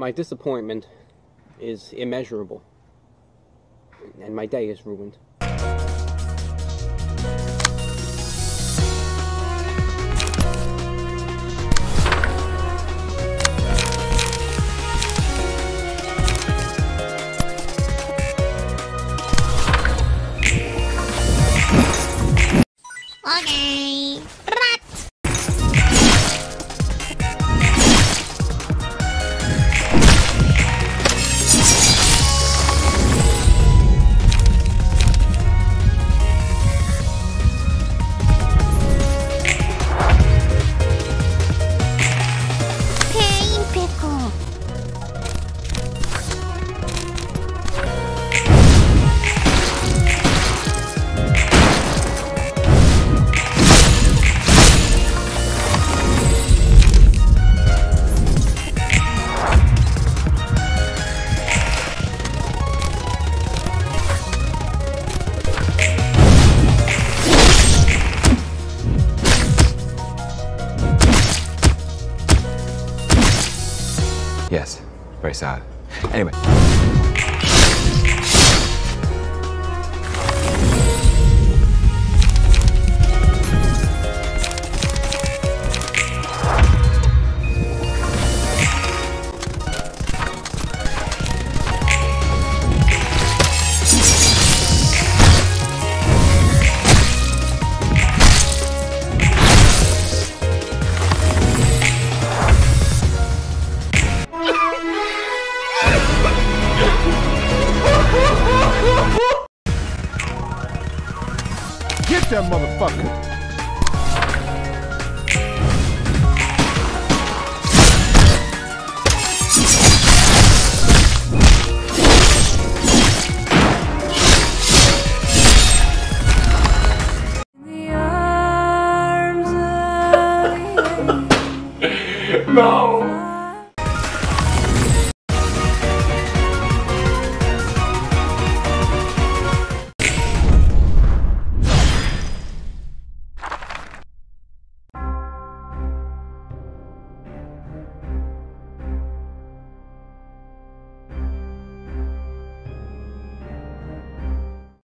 My disappointment is immeasurable, and my day is ruined. Okay. Yes, very sad. Anyway. Get that motherfucker! No!